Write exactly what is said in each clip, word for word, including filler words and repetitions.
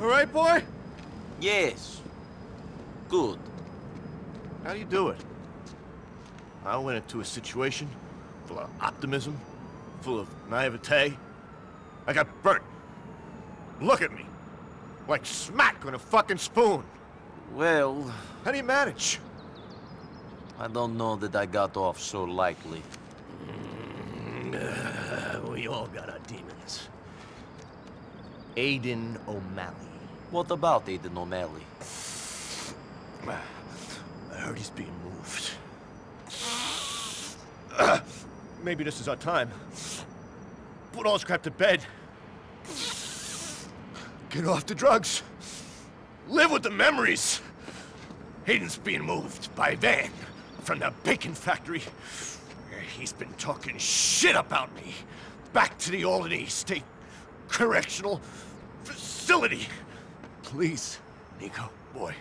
All right, boy? Yes. Good. How do you do it? I went into a situation full of optimism, full of naivete. I got burnt. Look at me. Like smack on a fucking spoon. Well... How do you manage? I don't know that I got off so lightly. Mm, uh, we all got our demons. Aiden O'Malley. What about Aiden O'Malley? I heard he's being moved. Uh, maybe this is our time. Put all this crap to bed. Get off the drugs. Live with the memories. Hayden's being moved by van from the bacon factory. He's been talking shit about me. Back to the Alderney State Correctional Facility. Please, Niko, boy.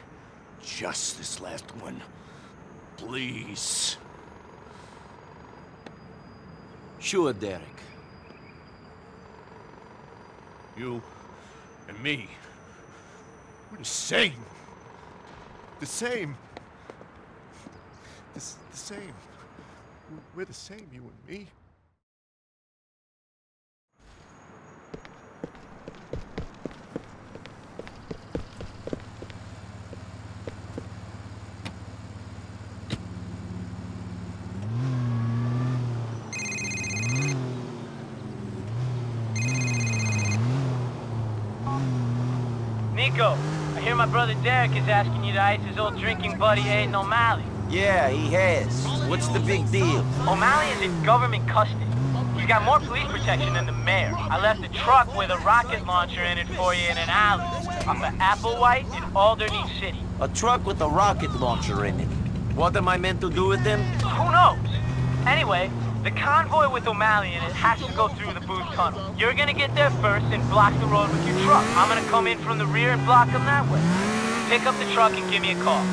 Just this last one. Please. Sure, Derek. You... and me. We're the same. The same. The, the same. We're the same, you and me. Niko, I hear my brother Derek is asking you to ice his old drinking buddy Aiden O'Malley. Yeah, he has. What's the big deal? O'Malley is in government custody. He's got more police protection than the mayor. I left a truck with a rocket launcher in it for you in an alley off of Applewhite in Alderney City. A truck with a rocket launcher in it? What am I meant to do with him? Who knows? Anyway, the convoy with O'Malley in it has to go through the Booth Tunnel. You're gonna get there first and block the road with your truck. I'm gonna come in from the rear and block them that way. Pick up the truck and give me a call.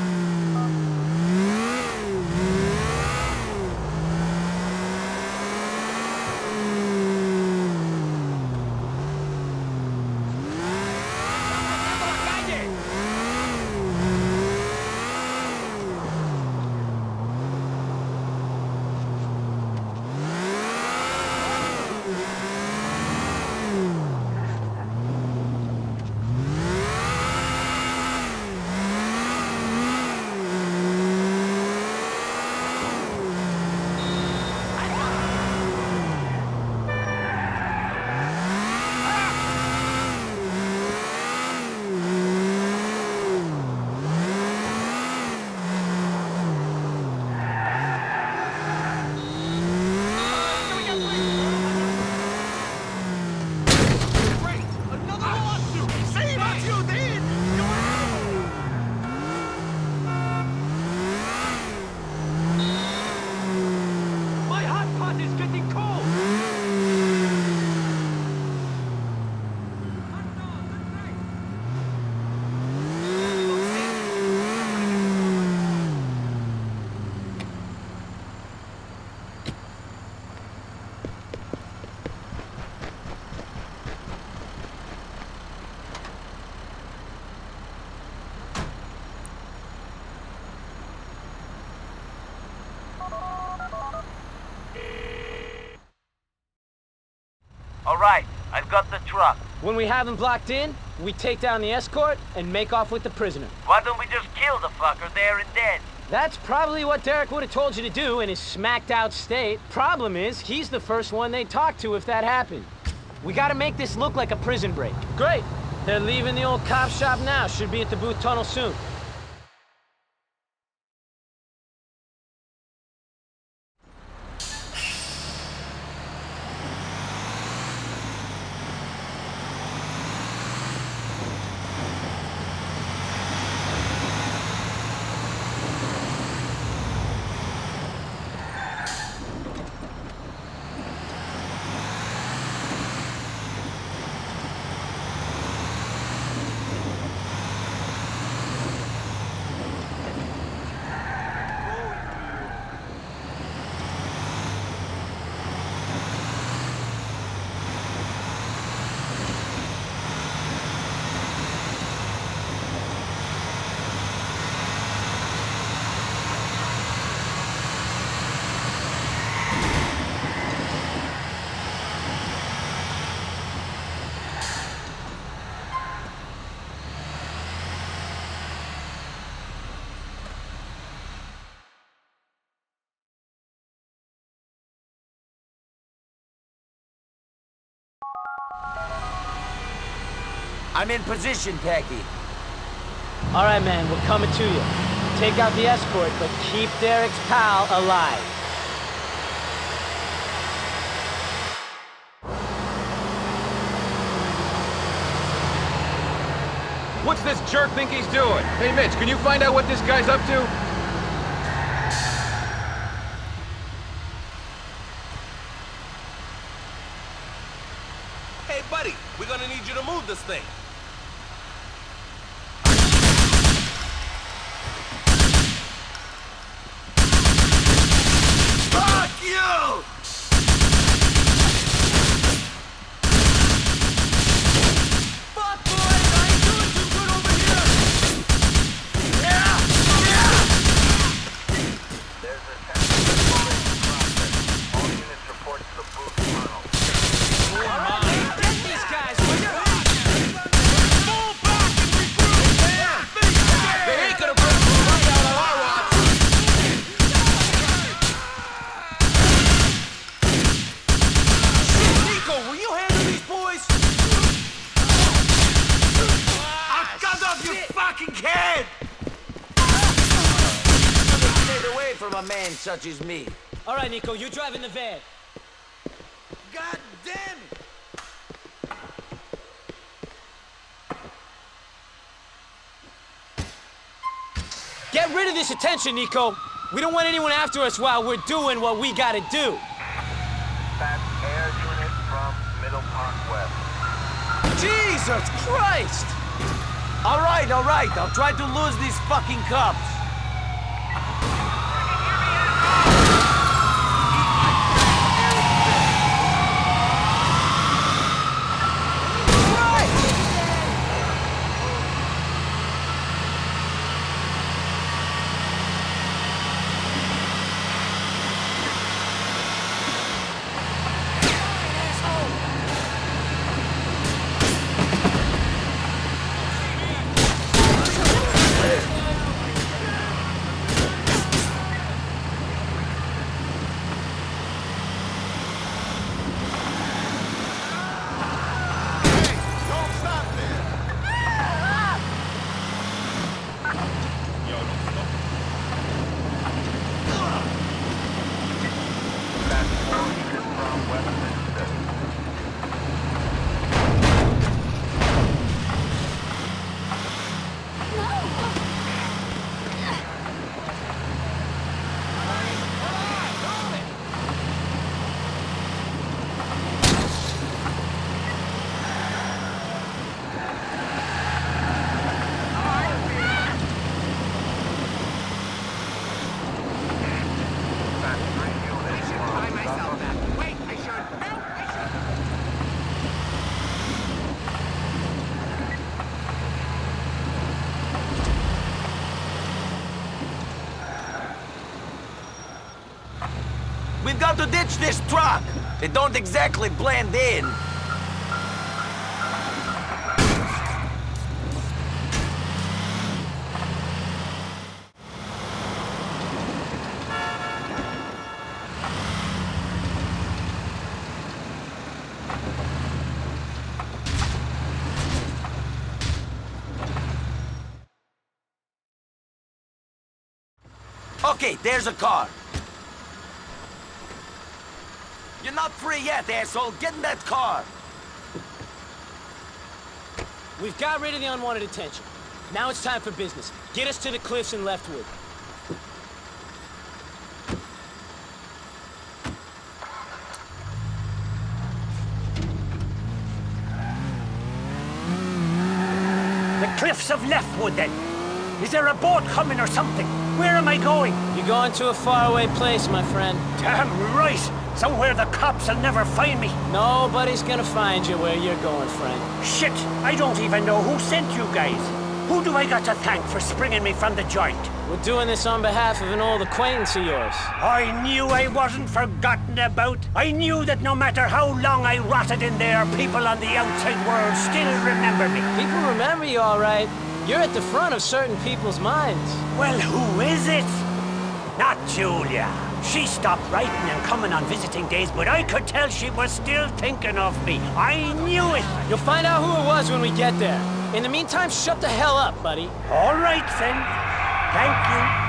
All right, I've got the truck. When we have him blocked in, we take down the escort and make off with the prisoner. Why don't we just kill the fucker there and then? That's probably what Derek would have told you to do in his smacked-out state. Problem is, he's the first one they talk to if that happened. We gotta make this look like a prison break. Great. They're leaving the old cop shop now. Should be at the Booth Tunnel soon. I'm in position, Packy. All right, man, we're coming to you. Take out the escort, but keep Derek's pal alive. What's this jerk think he's doing? Hey, Mitch, can you find out what this guy's up to? Hey, buddy, we're gonna need you to move this thing. Such as me. All right, Niko, you're driving the van. God damn it! Get rid of this attention, Niko. We don't want anyone after us while we're doing what we gotta do. That's air unit from Middle Park West. Jesus Christ! All right, all right. I'll try to lose these fucking cops. We've got to ditch this truck. They don't exactly blend in. Okay, there's a car. You're not free yet, asshole! Get in that car! We've got rid of the unwanted attention. Now it's time for business. Get us to the cliffs in Leftwood. The cliffs of Leftwood, then! Is there a boat coming or something? Where am I going? You're going to a faraway place, my friend. Damn right! Somewhere the cops will never find me. Nobody's gonna find you where you're going, friend. Shit! I don't even know who sent you guys. Who do I got to thank for springing me from the joint? We're doing this on behalf of an old acquaintance of yours. I knew I wasn't forgotten about. I knew that no matter how long I rotted in there, people on the outside world still remember me. People remember you, all right. You're at the front of certain people's minds. Well, who is it? Not Julia. She stopped writing and coming on visiting days, but I could tell she was still thinking of me. I knew it! You'll find out who it was when we get there. In the meantime, shut the hell up, buddy. All right, then. Thank you.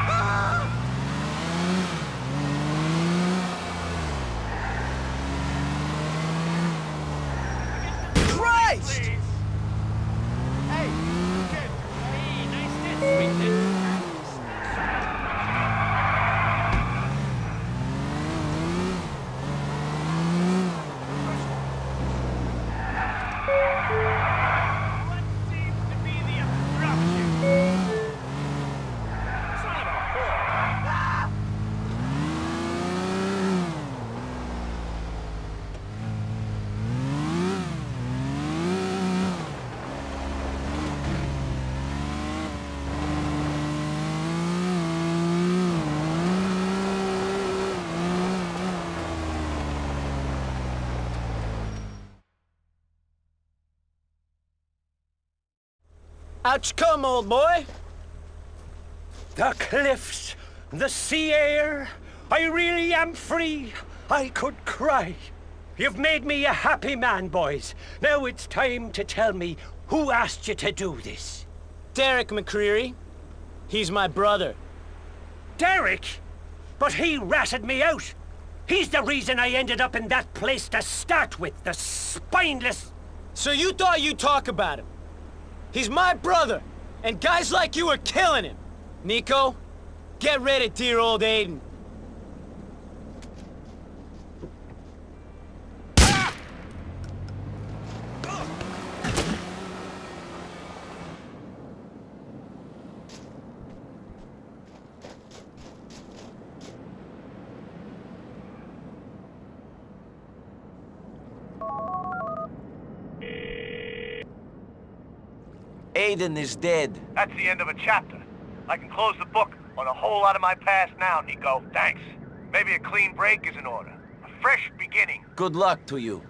Out you come, old boy. The cliffs, the sea air, I really am free. I could cry. You've made me a happy man, boys. Now it's time to tell me who asked you to do this. Derek McCreary. He's my brother. Derek? But he ratted me out. He's the reason I ended up in that place to start with, the spineless... So you thought you'd talk about him? He's my brother, and guys like you are killing him. Niko, get rid of dear old Aiden. Aiden is dead. That's the end of a chapter. I can close the book on a whole lot of my past now, Niko. Thanks. Maybe a clean break is in order. A fresh beginning. Good luck to you.